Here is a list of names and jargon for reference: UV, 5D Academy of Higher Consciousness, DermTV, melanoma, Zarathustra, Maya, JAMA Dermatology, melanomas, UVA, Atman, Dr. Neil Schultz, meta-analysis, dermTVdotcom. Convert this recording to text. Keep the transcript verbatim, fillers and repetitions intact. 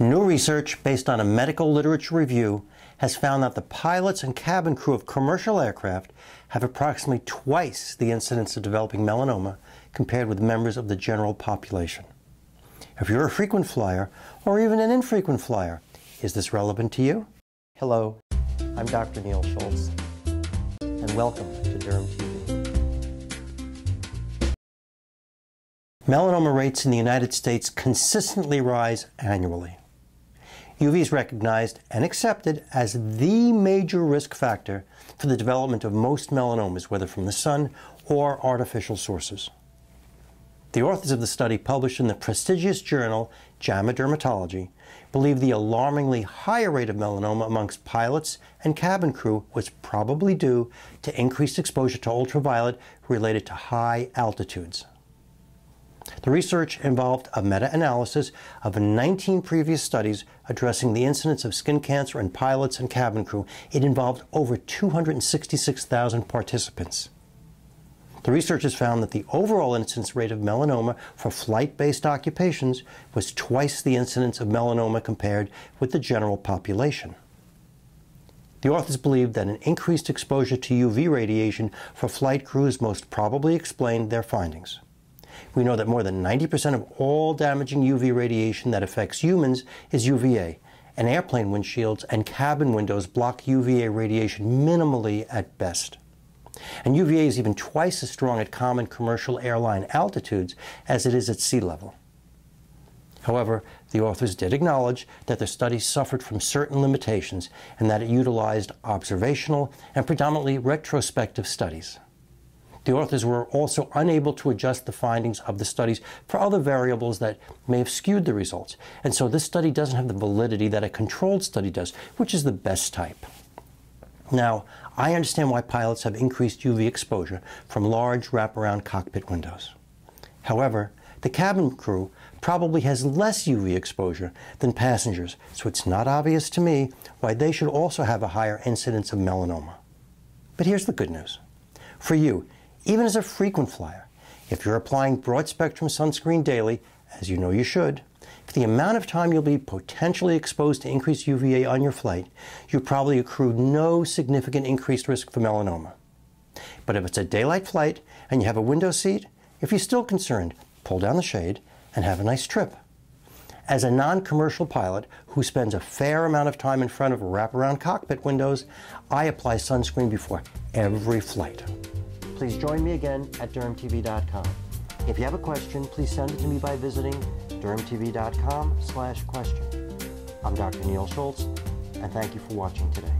New research based on a medical literature review has found that the pilots and cabin crew of commercial aircraft have approximately twice the incidence of developing melanoma compared with members of the general population. If you're a frequent flyer or even an infrequent flyer, is this relevant to you? Hello, I'm Doctor Neil Schultz, and welcome to DermTV. Melanoma rates in the United States consistently rise annually. U V is recognized and accepted as the major risk factor for the development of most melanomas, whether from the sun or artificial sources. The authors of the study, published in the prestigious journal JAMA Dermatology, believe the alarmingly higher rate of melanoma amongst pilots and cabin crew was probably due to increased exposure to ultraviolet related to high altitudes. The research involved a meta-analysis of nineteen previous studies addressing the incidence of skin cancer in pilots and cabin crew. It involved over two hundred sixty-six thousand participants. The researchers found that the overall incidence rate of melanoma for flight-based occupations was twice the incidence of melanoma compared with the general population. The authors believed that an increased exposure to U V radiation for flight crews most probably explained their findings. We know that more than ninety percent of all damaging U V radiation that affects humans is U V A, and airplane windshields and cabin windows block U V A radiation minimally at best. And U V A is even twice as strong at common commercial airline altitudes as it is at sea level. However, the authors did acknowledge that the study suffered from certain limitations and that it utilized observational and predominantly retrospective studies. The authors were also unable to adjust the findings of the studies for other variables that may have skewed the results, and so this study doesn't have the validity that a controlled study does, which is the best type. Now, I understand why pilots have increased U V exposure from large wraparound cockpit windows. However, the cabin crew probably has less U V exposure than passengers, so it's not obvious to me why they should also have a higher incidence of melanoma. But here's the good news. For you, even as a frequent flyer, if you're applying broad-spectrum sunscreen daily, as you know you should, for the amount of time you'll be potentially exposed to increased U V A on your flight, you probably accrue no significant increased risk for melanoma. But if it's a daylight flight and you have a window seat, if you're still concerned, pull down the shade and have a nice trip. As a non-commercial pilot who spends a fair amount of time in front of wraparound cockpit windows, I apply sunscreen before every flight. Please join me again at derm t v dot com. If you have a question, please send it to me by visiting derm t v dot com slash question. I'm Doctor Neil Schultz, and thank you for watching today.